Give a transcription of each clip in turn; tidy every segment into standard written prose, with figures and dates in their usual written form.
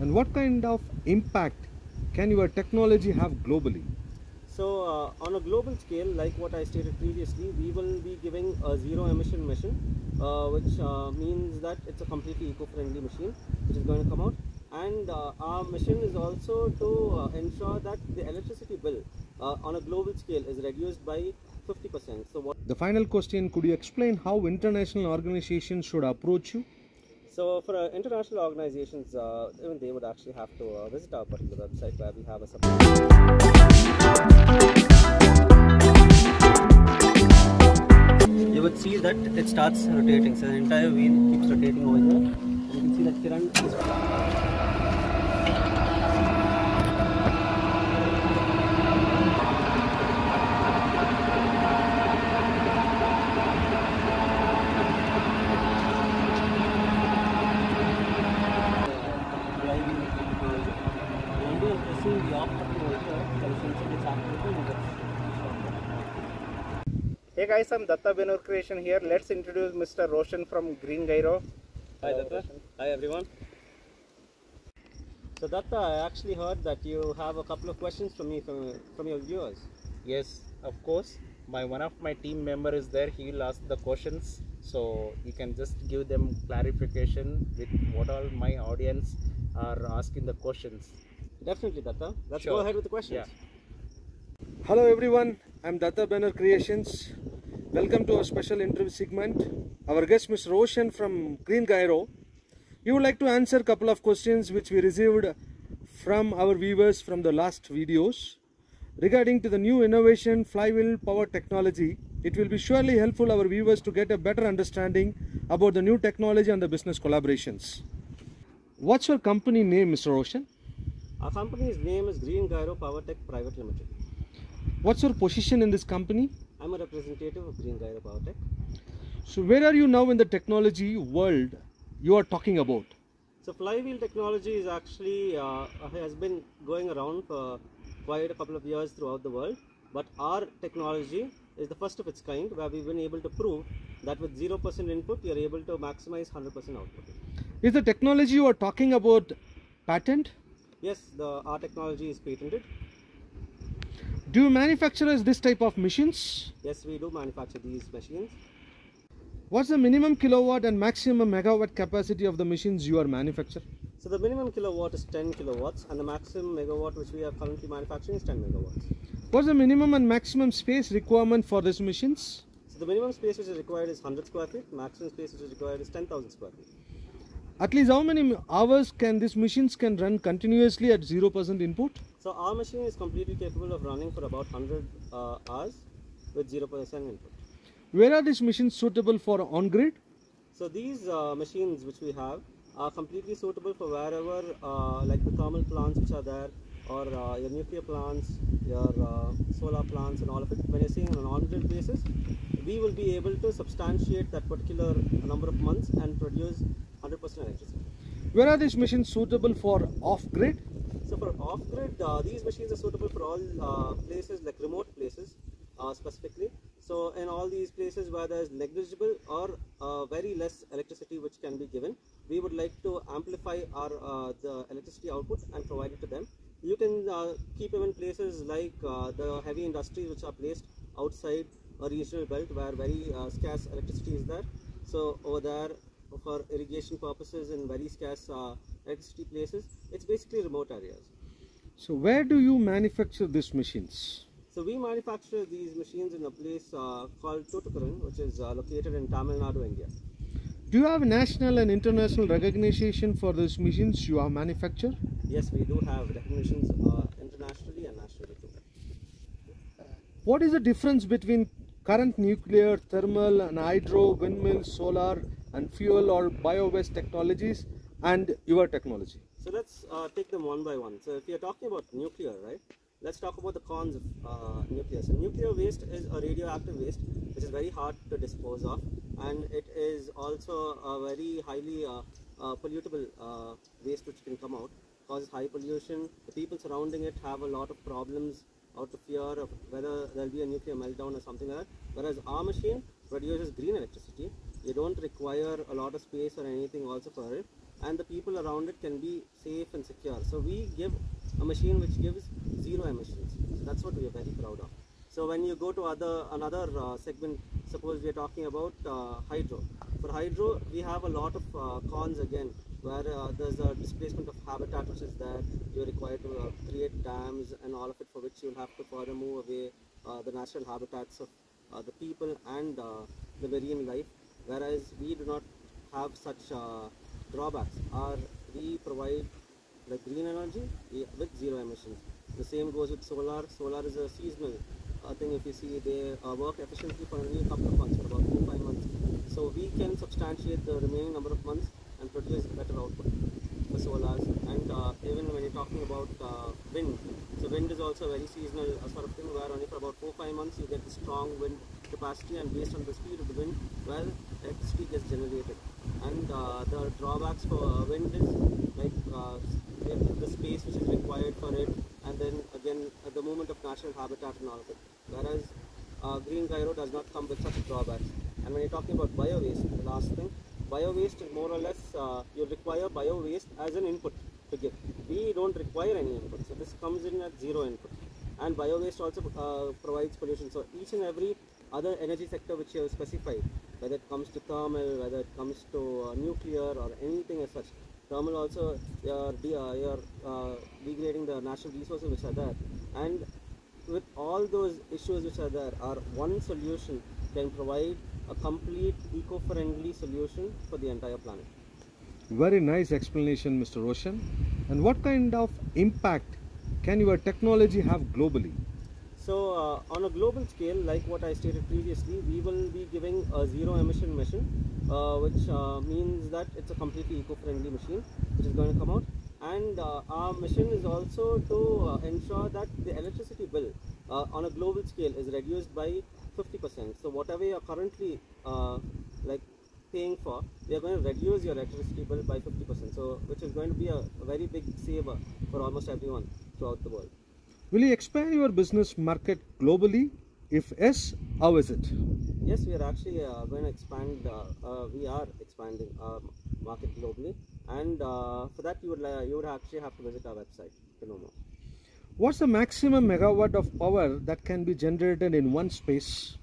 And what kind of impact can your technology have globally? So on a global scale, like what I stated previously, we will be giving a zero emission machine, which means that it's a completely eco-friendly machine which is going to come out. And our mission is also to ensure that the electricity bill on a global scale is reduced by 50%. So what the final question, could you explain how international organizations should approach you? So for international organizations, even they would actually have to visit our particular website where we have a support. You would see that it starts rotating, so the entire wheel keeps rotating over here. And you can see that Kiran is... Hey guys, I'm Datta Benur Creation here. Let's introduce Mr. Roshan from Green Gyro. Hi Datta. Hi everyone. So Datta, I actually heard that you have a couple of questions for me from your viewers. Yes, of course. One of my team member is there. He will ask the questions, so you can just give them clarification with what all my audience are asking the questions. Definitely, Datta. Let's go ahead with the questions. Yeah. Hello everyone, I'm Datta Benur Creations. Welcome to our special interview segment. Our guest, Ms. Roshan from Green Gyro. You would like to answer a couple of questions which we received from our viewers from the last videos regarding to the new innovation flywheel power technology. It will be surely helpful our viewers to get a better understanding about the new technology and the business collaborations. What's your company name, Mr. Roshan? Our company's name is Green Gyro PowerTech Private Limited. What's your position in this company? I'm a representative of Green Gyro PowerTech. So where are you now in the technology world you are talking about? So flywheel technology is actually has been going around for quite a couple of years throughout the world. But our technology is the first of its kind where we've been able to prove that with 0% input, you're able to maximize 100% output. Is the technology you are talking about patent? Yes, our technology is patented. Do you manufacture this type of machines? Yes, we do manufacture these machines. What's the minimum kilowatt and maximum megawatt capacity of the machines you are manufacturing? So the minimum kilowatt is 10 kilowatts and the maximum megawatt which we are currently manufacturing is 10 megawatts. What's the minimum and maximum space requirement for these machines? So the minimum space which is required is 100 square feet, maximum space which is required is 10,000 square feet. At least how many hours can these machines can run continuously at 0% input? So our machine is completely capable of running for about 100 hours with 0% input. Where are these machines suitable for on-grid? So these machines which we have are completely suitable for wherever like the thermal plants which are there, or your nuclear plants, your solar plants and all of it. When you're seeing on an on-grid basis, we will be able to substantiate that particular number of months and produce 100% electricity. Where are these machines suitable for off-grid? So for off-grid, these machines are suitable for all places, like remote places specifically. So in all these places where there is negligible or very less electricity which can be given, we would like to amplify our the electricity output and provide it to them. You can keep them in places like the heavy industries which are placed outside a regional belt where very scarce electricity is there. So over there, for irrigation purposes in very scarce electricity places, it's basically remote areas. So where do you manufacture these machines? So we manufacture these machines in a place called Tutukaran, which is located in Tamil Nadu, India. Do you have national and international recognition for these machines you have manufactured? Yes, we do have recognitions internationally and nationally too. What is the difference between current nuclear, thermal and hydro, windmill, solar and fuel or bio-waste technologies and your technology? So let's take them one by one. So if you're talking about nuclear, right? Let's talk about the cons of nuclear. So nuclear waste is a radioactive waste which is very hard to dispose of, and it is also a very highly pollutable waste which can come out, causes high pollution. The people surrounding it have a lot of problems out of fear of whether there will be a nuclear meltdown or something like that. Whereas our machine produces green electricity. You don't require a lot of space or anything also for it. and the people around it can be safe and secure. So we give a machine which gives zero emissions. So that's what we are very proud of. So when you go to another segment, suppose we are talking about hydro. For hydro, we have a lot of cons again, where there's a displacement of habitat which is there. You're required to create dams and all of it, for which you'll have to further move away the natural habitats of the people and the marine life. Whereas we do not have such drawbacks. We provide the green energy with zero emissions. The same goes with solar. Solar is a seasonal thing. If you see, they work efficiently for only a couple of months, for about 4-5 months. So we can substantiate the remaining number of months and produce better output for solars. And even when you're talking about wind, so wind is also a very seasonal sort of thing, where only for about 4-5 months you get the strong wind capacity, and based on the speed of the wind, well, electricity gets generated. And the drawbacks for wind is like the space which is required for it, and then again the movement of natural habitat and all of it. Whereas Green Gyro does not come with such drawbacks. And when you're talking about bio-waste, the last thing, bio-waste is more or less, you require bio-waste as an input to give. We don't require any input, so this comes in at zero input. And bio-waste also provides pollution. So each and every other energy sector which you have specified, whether it comes to thermal, whether it comes to nuclear or anything as such, thermal also, you're degrading the natural resources which are there. And with all those issues which are there, our one solution can provide a complete eco-friendly solution for the entire planet. Very nice explanation, Mr. Roshan. And what kind of impact can your technology have globally? So on a global scale, like what I stated previously, we will be giving a zero emission machine, which means that it's a completely eco-friendly machine which is going to come out. And our mission is also to ensure that the electricity bill on a global scale is reduced by 50%. So whatever you are currently paying for, we are going to reduce your electricity bill by 50%. So which is going to be a very big saver for almost everyone throughout the world. Will you expand your business market globally? If yes, how is it? Yes, we are actually going to expand. We are expanding our market globally. And for that, you would actually have to visit our website to know more. What's the maximum megawatt of power that can be generated in one space?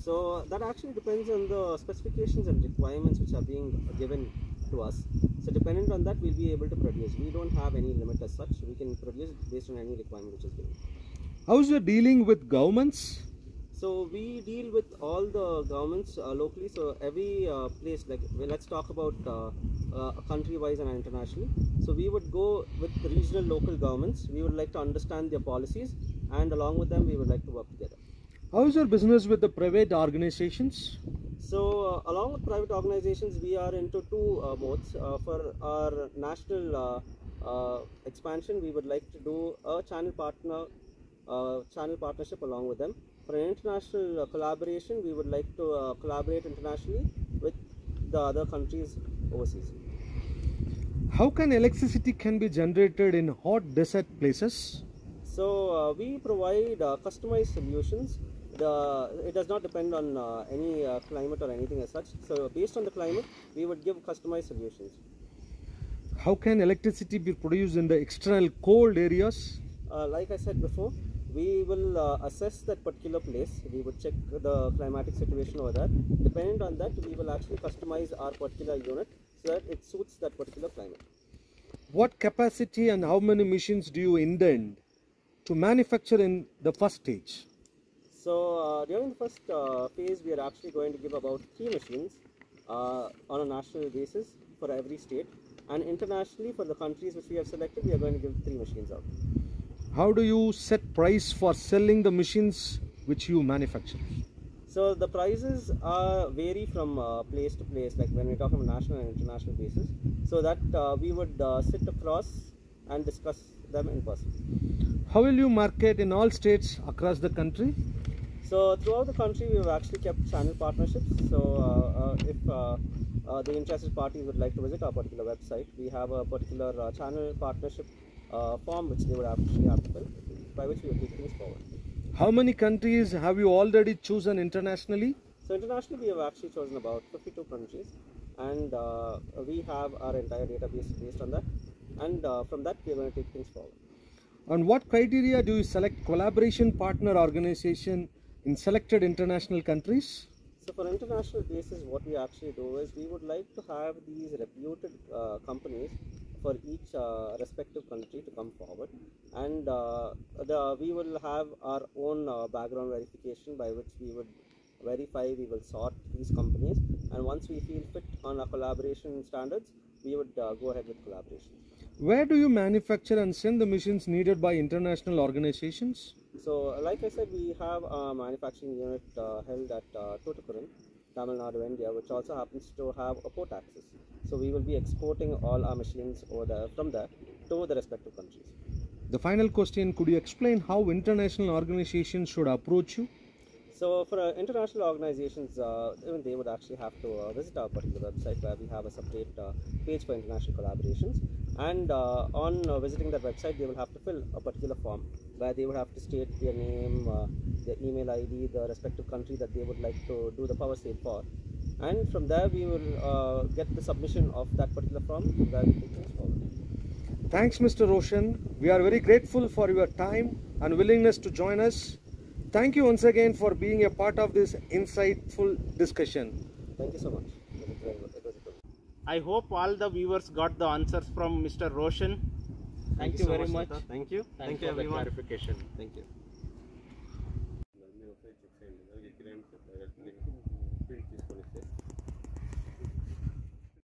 So that actually depends on the specifications and requirements which are being given to us. So dependent on that, we'll be able to produce. We don't have any limit as such. We can produce based on any requirement which is given. How's your dealing with governments? So we deal with all the governments locally. So every place, let's talk about country-wise and internationally. So we would go with the regional, local governments. We would like to understand their policies, and along with them, we would like to work together. How is your business with the private organizations? So along with private organizations, we are into two modes. For our national expansion, we would like to do a channel partnership along with them. For an international collaboration, we would like to collaborate internationally with the other countries overseas. How can electricity be generated in hot desert places? So we provide customized solutions. It does not depend on any climate or anything as such. So based on the climate, we would give customized solutions. How can electricity be produced in the external cold areas? Like I said before, we will assess that particular place. We would check the climatic situation over there. Depending on that, we will actually customize our particular unit so that it suits that particular climate. What capacity and how many machines do you intend to manufacture in the first stage? So during the first phase, we are actually going to give about 3 machines on a national basis for every state. And internationally, for the countries which we have selected, we are going to give 3 machines out. How do you set price for selling the machines which you manufacture? So the prices vary from place to place, like when we talk on a national and international basis, so that we would sit across and discuss them in person. How will you market in all states across the country? So throughout the country, we have actually kept channel partnerships. So if the interested parties would like to visit our particular website, we have a particular channel partnership form which they would actually have to fill, by which we will take things forward. How many countries have you already chosen internationally? So internationally, we have actually chosen about 52 countries, and we have our entire database based on that, and from that we are going to take things forward. On what criteria do you select collaboration partner organization in selected international countries? So for international basis, what we actually do is we would like to have these reputed companies for each respective country to come forward, and we will have our own background verification by which we would verify, we will sort these companies, and once we feel fit on our collaboration standards, we would go ahead with collaboration. Where do you manufacture and send the machines needed by international organizations? So like I said, we have a manufacturing unit held at Tutukaran, Tamil Nadu, India, which also happens to have a port access. So we will be exporting all our machines over there, from there to the respective countries. The final question, could you explain how international organizations should approach you? So for international organizations, even they would actually have to visit our particular website, where we have a separate page for international collaborations. And on visiting that website, they will have to fill a particular form where they would have to state their name, their email ID, the respective country that they would like to do the power sale for. And from there, we will get the submission of that particular form. From there, we take things forward. Thanks, Mr. Roshan. We are very grateful for your time and willingness to join us. Thank you once again for being a part of this insightful discussion. Thank you so much. I hope all the viewers got the answers from Mr. Roshan. Thank you so very much. Thank you. Thank you everyone. Clarification. Thank you.